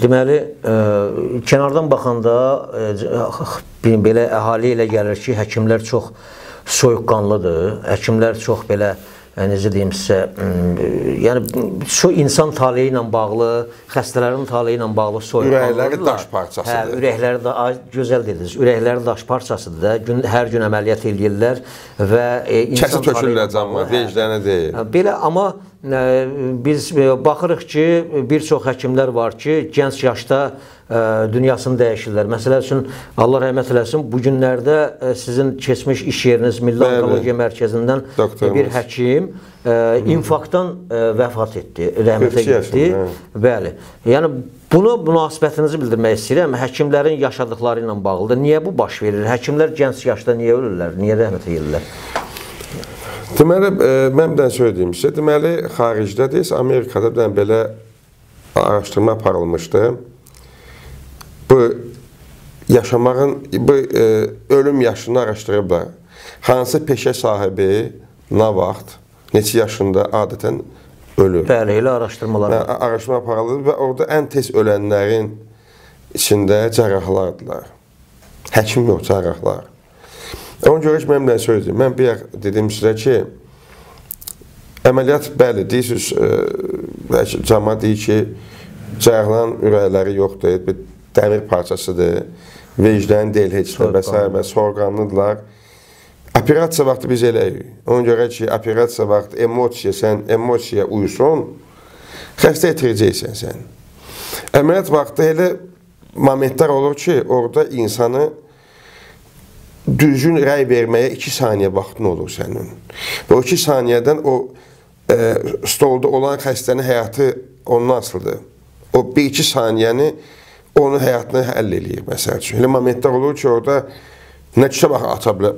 Deməli, kənardan baxanda belə əhali ilə gəlir ki, həkimlər çox soyuqqanlıdır, həkimlər çox belə, necə deyim sizə, yəni insan taleyi ilə bağlı, xəstələrin taleyi ilə bağlı soyuqqanlıdırlar. Ürəkləri daş parçasıdır. Hə, ürəkləri də, gözəl dediniz, ürəkləri daş parçasıdır da, hər gün əməliyyat edirlər və insan taleyi... Kəsi tökürlər canına, deyiclərinə deyil. Belə, amma biz baxırıq ki, bir çox həkimlər var ki, gənc yaşda dünyasını dəyişirlər. Məsələ üçün, Allah rəhmət eləsin, bu günlərdə sizin keçmiş iş yeriniz Milli Onkologiya Mərkəzindən bir həkim infarktdan vəfat etdi, rəhmətə getdi. Bəli. Yəni, bunu münasibətinizi bildirmək istəyirəm, həkimlərin yaşadıqları ilə bağlıdır. Niyə bu baş verir? Həkimlər gənc yaşda niyə ölürlər? Niyə rəhmətə gelirlər? Deməli, mən də söylədiyim şey, deməli, xaricdə deyiz, Amerikada belə araşdırma aparılmışdı. Ölüm yaşını araşdırıblar. Hansı peşə sahibi, nə vaxt, neçə yaşında adətən ölür. Bəli, elə araşdırmalar. Araşdırma aparılır və orada ən tez ölənlərin içində cərrahlardırlar. Həkim yox, cərrahlar. Ona görə ki, mənimlə söyləyim. Mən bir yaxud dedim sizə ki, əməliyyat bəli, deyirsiniz, cama deyir ki, cərrahların ürəkləri yoxdur, bir dəmir parçasıdır, vicdan deyil heç də və sorğanlıdırlar. Operasiya vaxtı biz eləyik. Ona görə ki, operasiya vaxtı emosiyaya uyusun, xəstə itirəcəksən sən. Əməliyyat vaxtı elə momentlər olur ki, orada insanı düzgün rəy verməyə 2 saniyə vaxtın olur sənin. Və o 2 saniyədən o stolda olan xəstənin həyatı ondan asılıdır. O 1-2 saniyəni onun həyatını həll eləyir, məsəl üçün. Elə momentlər olur ki, orada nə kimsə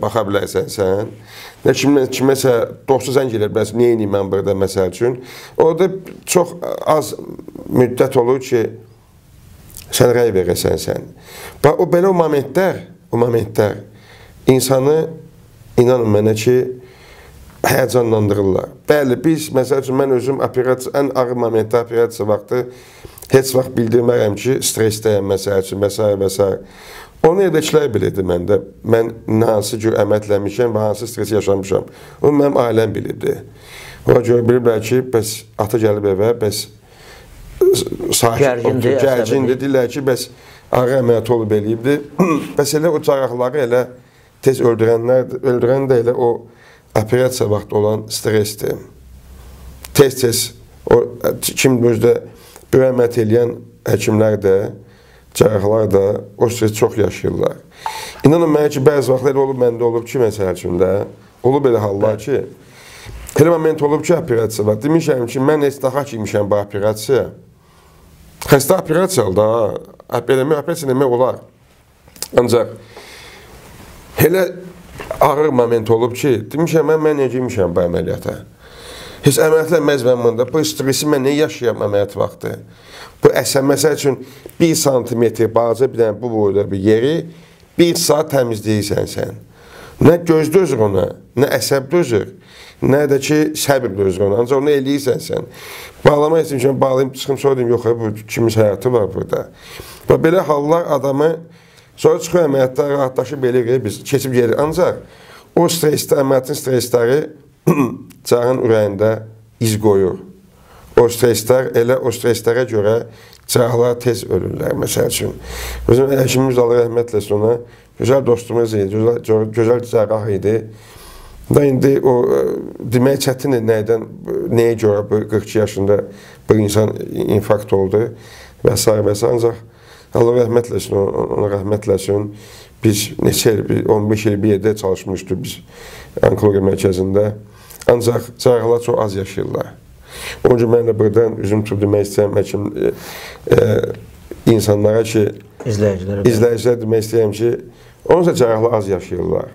baxa bilərsən sən, nə kiməsə dostu zəng edə bilərsən, nə edeyim mən burada, məsəl üçün. Orada çox az müddət olur ki, sən rəy verəsən sən. Belə o momentlər insanı, inanın mənə ki, həyəcanlandırırlar. Bəli, biz, məsəl üçün, mən özüm ən ağır momentdə operasiya vaxtı heç vaxt bildirmərəm ki, stresdəyəm, məsəl üçün, və s. Onu edəkilər bilirdi məndə. Mən hansı cür əmətlənmişəm və hansı stresi yaşamışam. Onu mənim ailəm bilirdi. Ona görə bilirlər ki, bəs ata gəlib evə, bəs gərgindir, deyirlər ki, bəs ağır əməliyyat olub eləyibdir. Bəs elə o cərrahları elə tez öldürən də elə o operasiya vaxtı olan stresdir. Tez-tez kim özdə ürəmət eləyən həkimlər də, cərrahlar da o stresi çox yaşayırlar. İnanın mənə ki, bəzi vaxt elə olub məndə olub ki, məsəl üçün də, olub elə hallar ki, elə moment olub ki, operasiya var. Demişəm ki, mən heç daha kimmişəm bu operasiya. Xəstə operasiyalı da, operasiya demək olar. Ancaq, elə ağır moment olub ki, demişəm, mən necəmişəm bu əməliyyata. Heç əməliyyətlənməz mən bunda, bu stresi mən nə yaşayam əməliyyət vaxtı? Bu əsəm, məsəl üçün, 1 santimetr bağca bir dənə bu boyda bir yeri 1 saat təmizləyirsən sən. Nə göz dözür ona, nə əsəb dözür, nə də ki, səbir dözür ona, ancaq onu eləyirsən sən. Bağlamaq istəyirəm, bağlayıb çıxım, sonra deyim, yox, bu kimin həyatı var burada. Belə hallar adamı, sonra çıxır əməliyyətlər, rahatlaşıb eləyirik, biz keçib gelir. Ancaq o stresdə, əməliyyətin stresləri cərrahın ürəyində iz qoyur. O streslər, elə o streslərə görə cərrahlar tez ölürlər, məsəl üçün. Bizim həkimimiz Allah rəhmət eləsin ona, gözəl dostumuz idi, gözəl cərrah idi. Da indi o, demək çətindir nəyə görə 42 yaşında bir insan infarkt oldu və s. Ancaq Allah rəhmət eləsin, ona rəhmət eləsin. Biz neçə il, 15 il bir yerdə çalışmışdıq biz Onkologiya Mərkəzində. Ancaq cərrahlar çox az yaşayırlar. Onun üçün mən də buradan üzüm tutub demək istəyirəm həkim insanlara ki, izləyicilərə demək istəyirəm ki, onunsa cərrahlar az yaşayırlar.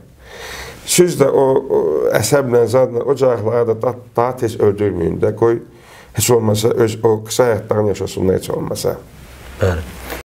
Siz də o əsəblə, zadla, o cərrahları da daha tez öldürməyin də, qoy, heç olmasa, o qısa həyatlarını yaşasınlar, heç olmasa. Bəli.